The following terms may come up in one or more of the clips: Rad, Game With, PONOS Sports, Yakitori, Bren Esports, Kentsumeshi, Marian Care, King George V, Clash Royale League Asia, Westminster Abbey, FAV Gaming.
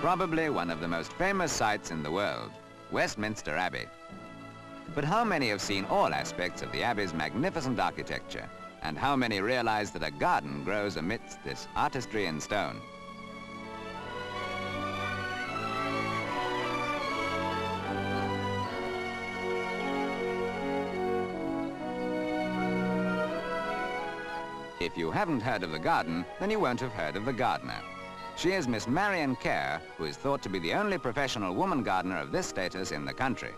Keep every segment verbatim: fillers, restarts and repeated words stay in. probably one of the most famous sights in the world, Westminster Abbey. But how many have seen all aspects of the Abbey's magnificent architecture, and how many realize that a garden grows amidst this artistry in stone? If you haven't heard of the garden, then you won't have heard of the gardener. She is Miss Marian Care, who is thought to be the only professional woman gardener of this status in the country.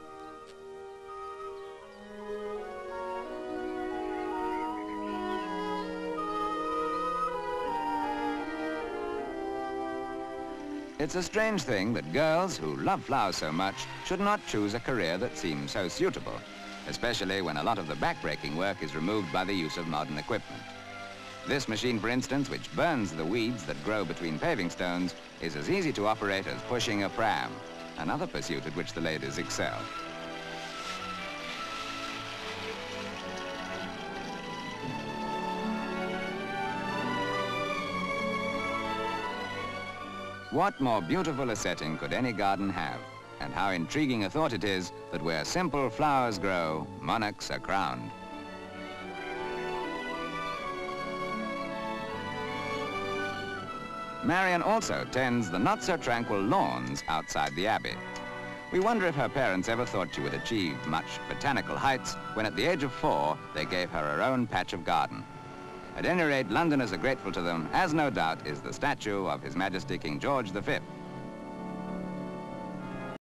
It's a strange thing that girls who love flowers so much should not choose a career that seems so suitable, especially when a lot of the backbreaking work is removed by the use of modern equipment. This machine, for instance, which burns the weeds that grow between paving stones, is as easy to operate as pushing a pram, another pursuit at which the ladies excel. What more beautiful a setting could any garden have? And how intriguing a thought it is that where simple flowers grow, monarchs are crowned. Marian also tends the not-so-tranquil lawns outside the Abbey. We wonder if her parents ever thought she would achieve much botanical heights when at the age of four they gave her her own patch of garden. At any rate, Londoners are grateful to them, as no doubt is the statue of His Majesty King George the Fifth.